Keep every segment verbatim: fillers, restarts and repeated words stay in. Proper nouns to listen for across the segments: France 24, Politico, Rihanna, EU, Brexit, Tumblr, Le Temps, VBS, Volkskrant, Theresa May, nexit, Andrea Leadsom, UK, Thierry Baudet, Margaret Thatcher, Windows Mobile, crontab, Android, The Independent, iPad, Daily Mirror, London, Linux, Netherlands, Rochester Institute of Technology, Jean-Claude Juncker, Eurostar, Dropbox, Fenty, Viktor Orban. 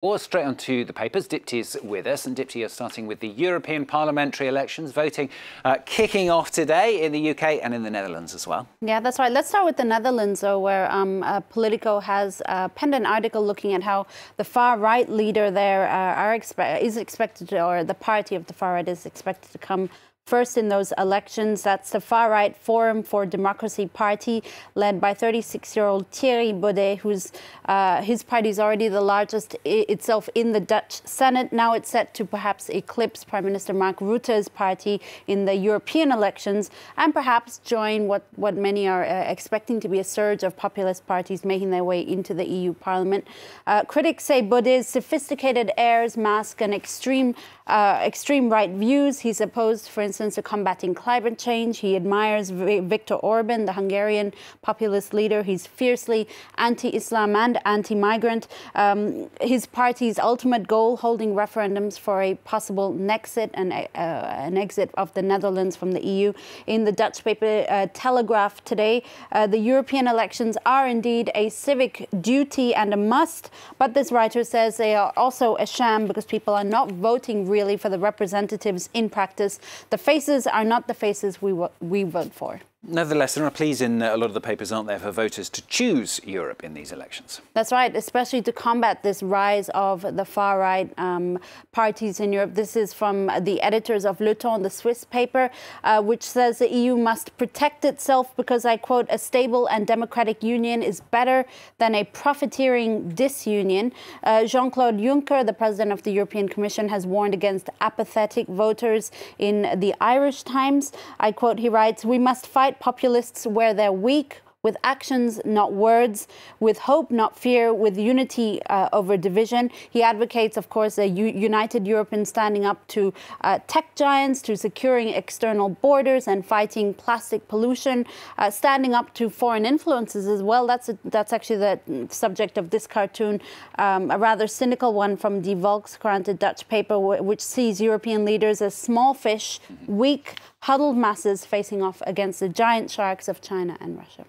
Or straight onto the papers. Dipti is with us, and Dipti, you're starting with the European parliamentary elections, voting uh, kicking off today in the U K and in the Netherlands as well. Yeah, that's right. Let's start with the Netherlands, though, where um, uh, Politico has uh, penned an article looking at how the far-right leader there uh, are expe is expected to, or the party of the far-right is expected to come first in those elections. That's the far-right Forum for Democracy party, led by thirty-six-year-old Thierry Baudet, who's uh, his party is already the largest I itself in the Dutch Senate. Now it's set to perhaps eclipse Prime Minister Mark Rutte's party in the European elections, and perhaps join what, what many are uh, expecting to be a surge of populist parties making their way into the E U Parliament. Uh, critics say Baudet's sophisticated airs mask an extreme, uh, extreme right views. He's opposed, for instance, to combating climate change. He admires Viktor Orban, the Hungarian populist leader. He's fiercely anti-Islam and anti-migrant. Um, his party's ultimate goal, holding referendums for a possible nexit and uh, an exit of the Netherlands from the E U. In the Dutch paper uh, Telegraph today, uh, the European elections are indeed a civic duty and a must, but this writer says they are also a sham because people are not voting really for the representatives in practice. The faces are not the faces we, we vote for. Nevertheless, there are pleas in a lot of the papers, aren't there, for voters to choose Europe in these elections? That's right, especially to combat this rise of the far-right um, parties in Europe. This is from the editors of Le Temps, the Swiss paper, uh, which says the E U must protect itself because, I quote, a stable and democratic union is better than a profiteering disunion. Uh, Jean-Claude Juncker, the president of the European Commission, has warned against apathetic voters in the Irish Times. I quote, he writes, we must fight populists where they're weak, with actions, not words, with hope, not fear, with unity uh, over division. He advocates, of course, a united Europe in standing up to uh, tech giants, to securing external borders and fighting plastic pollution, uh, standing up to foreign influences as well. That's a, that's actually the subject of this cartoon, um, a rather cynical one from the Volkskrant, a Dutch paper, which sees European leaders as small fish, weak, huddled masses facing off against the giant sharks of China and Russia.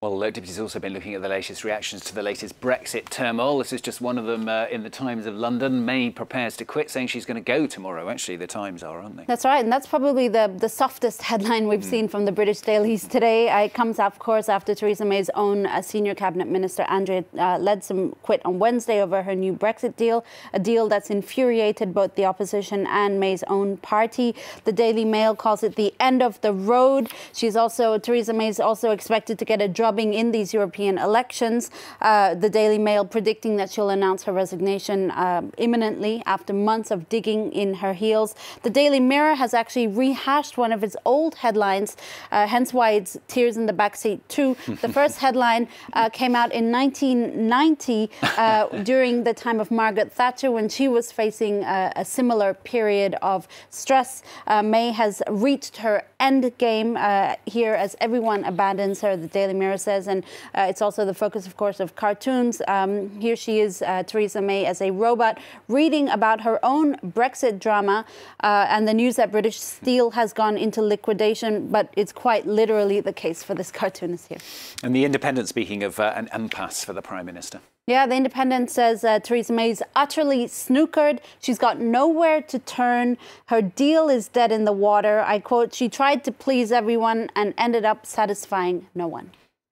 Well, Dipti's also been looking at the latest reactions to the latest Brexit turmoil. This is just one of them uh, in the Times of London. May prepares to quit, saying she's going to go tomorrow. Actually, the Times are, aren't they? That's right, and that's probably the, the softest headline we've mm. seen from the British dailies today. It comes, of course, after Theresa May's own uh, senior cabinet minister, Andrea uh, Leadsom, quit on Wednesday over her new Brexit deal, a deal that's infuriated both the opposition and May's own party. The Daily Mail calls it the end of the road. She's also, Theresa May's also expected to get a job in these European elections. Uh, the Daily Mail predicting that she'll announce her resignation uh, imminently after months of digging in her heels. The Daily Mirror has actually rehashed one of its old headlines, uh, hence why it's Tears in the Backseat too. The first headline uh, came out in nineteen ninety uh, during the time of Margaret Thatcher, when she was facing uh, a similar period of stress. Uh, May has reached her end game uh, here as everyone abandons her, the Daily Mirror says, and uh, it's also the focus, of course, of cartoons. Um, here she is, uh, Theresa May, as a robot, reading about her own Brexit drama uh, and the news that British Steel has gone into liquidation, but it's quite literally the case for this cartoonist here. And The Independent, speaking of uh, an impasse for the Prime Minister. Yeah, The Independent says uh, Theresa May's utterly snookered. She's got nowhere to turn. Her deal is dead in the water. I quote, she tried to please everyone and ended up satisfying no one.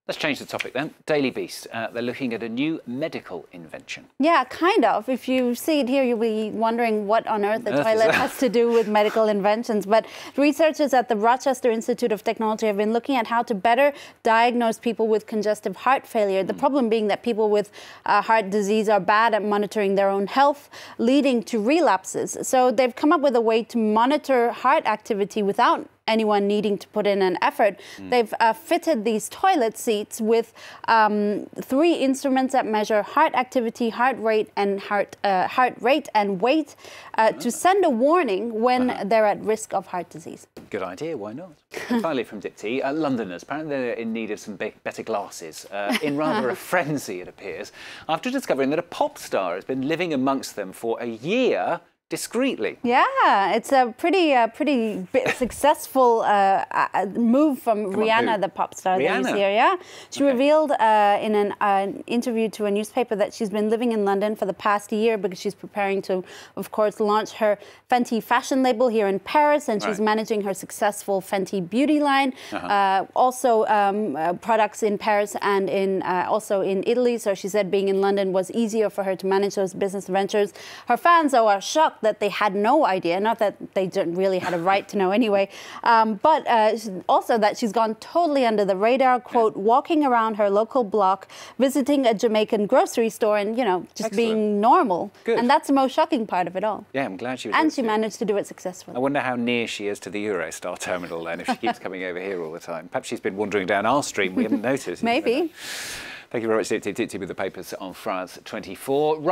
Let's change the topic then. Daily Beast, uh, they're looking at a new medical invention. Yeah, kind of. If you see it here, you'll be wondering what on earth the earth toilet has to do with medical inventions. But researchers at the Rochester Institute of Technology have been looking at how to better diagnose people with congestive heart failure. The mm. problem being that people with uh, heart disease are bad at monitoring their own health, leading to relapses. So they've come up with a way to monitor heart activity without anyone needing to put in an effort. Mm. They've uh, fitted these toilet seats with um, three instruments that measure heart activity, heart rate, and heart uh, heart rate and weight uh, to send a warning when uh-huh. they're at risk of heart disease. Good idea. Why not? Finally, from Dipti, uh, Londoners apparently they're in need of some better glasses. Uh, in rather a frenzy, it appears, after discovering that a pop star has been living amongst them for a year discreetly. Yeah, it's a pretty uh, pretty bit successful uh, uh, move from Come Rihanna, on, the pop star Rihanna. that you see here, yeah? She okay. revealed uh, in an uh, interview to a newspaper that she's been living in London for the past year because she's preparing to, of course, launch her Fenty fashion label here in Paris, and she's right. managing her successful Fenty beauty line, uh-huh. uh, also um, uh, products in Paris and in uh, also in Italy. So she said being in London was easier for her to manage those business ventures. Her fans, though, are shocked that they had no idea, not that they didn't really had a right to know anyway, um, but uh, also that she's gone totally under the radar, quote, walking around her local block, visiting a Jamaican grocery store and, you know, just Excellent. being normal. Good. And that's the most shocking part of it all. Yeah, I'm glad she was. And she managed to do it successfully. I wonder how near she is to the Eurostar terminal then, if she keeps coming over here all the time. Perhaps she's been wandering down our street, we haven't noticed. Maybe. Thank you very much, Titi, with the papers on France twenty-four.